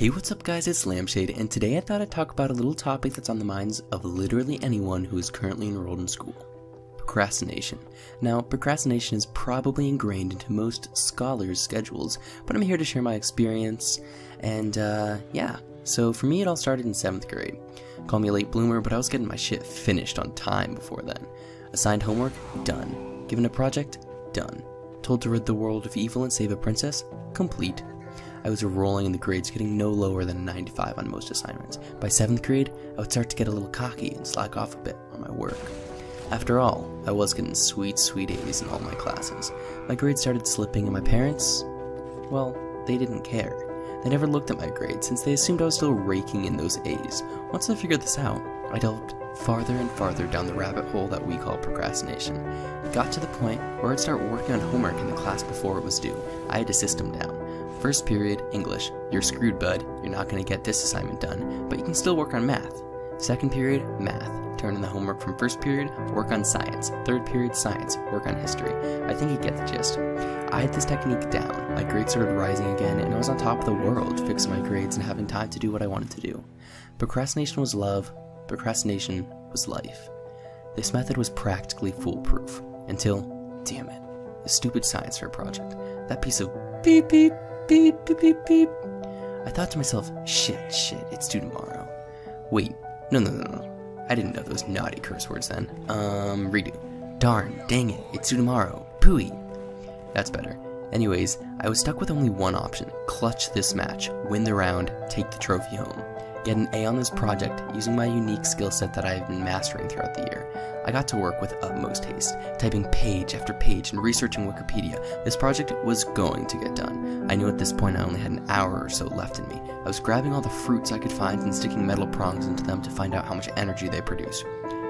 Hey, what's up guys, it's Lampshade, and today I thought I'd talk about a little topic that's on the minds of literally anyone who is currently enrolled in school. Procrastination. Now, procrastination is probably ingrained into most scholars' schedules, but I'm here to share my experience, and So for me, it all started in 7th grade. Call me a late bloomer, but I was getting my shit finished on time before then. Assigned homework? Done. Given a project? Done. Told to rid the world of evil and save a princess? Complete. I was rolling in the grades, getting no lower than a 95 on most assignments. By 7th grade, I would start to get a little cocky and slack off a bit on my work. After all, I was getting sweet, sweet A's in all my classes. My grades started slipping and my parents, well, they didn't care. They never looked at my grades since they assumed I was still raking in those A's. Once I figured this out, I delved farther and farther down the rabbit hole that we call procrastination. It got to the point where I'd start working on homework in the class before it was due. I had a system down. First period, English. You're screwed, bud. You're not going to get this assignment done, but you can still work on math. Second period, math. Turn in the homework from first period, work on science. Third period, science. Work on history. I think you get the gist. I had this technique down. My grades started rising again, and I was on top of the world, fixing my grades and having time to do what I wanted to do. Procrastination was love. Procrastination was life. This method was practically foolproof until, damn it, the stupid science fair project. That piece of beep beep. Beep, beep, beep, beep. I thought to myself, shit, it's due tomorrow. Wait, no. I didn't know those naughty curse words then. Redo. Darn, dang it, it's due tomorrow. Pooey. That's better. Anyways, I was stuck with only one option. Clutch this match, win the round, take the trophy home. Get an A on this project using my unique skill set that I have been mastering throughout the year. I got to work with utmost haste, typing page after page and researching Wikipedia. This project was going to get done. I knew at this point I only had an hour or so left in me. I was grabbing all the fruits I could find and sticking metal prongs into them to find out how much energy they produce.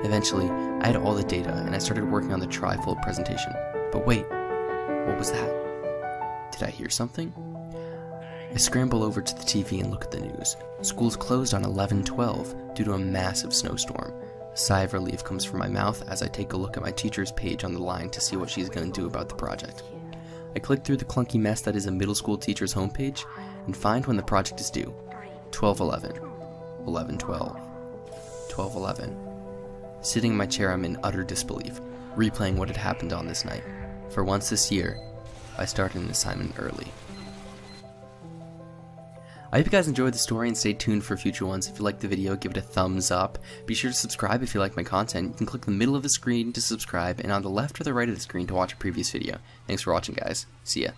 Eventually, I had all the data and I started working on the trifold presentation. But wait, what was that? Did I hear something? I scramble over to the TV and look at the news. School's closed on 11/12 due to a massive snowstorm. A sigh of relief comes from my mouth as I take a look at my teacher's page on the line to see what she's going to do about the project. I click through the clunky mess that is a middle school teacher's homepage and find when the project is due. 12/11. 11/12. 12/11. Sitting in my chair, I'm in utter disbelief, replaying what had happened on this night. For once this year, I started an assignment early. I hope you guys enjoyed the story and stay tuned for future ones. If you liked the video, give it a thumbs up. Be sure to subscribe if you like my content. You can click the middle of the screen to subscribe and on the left or the right of the screen to watch a previous video. Thanks for watching guys. See ya.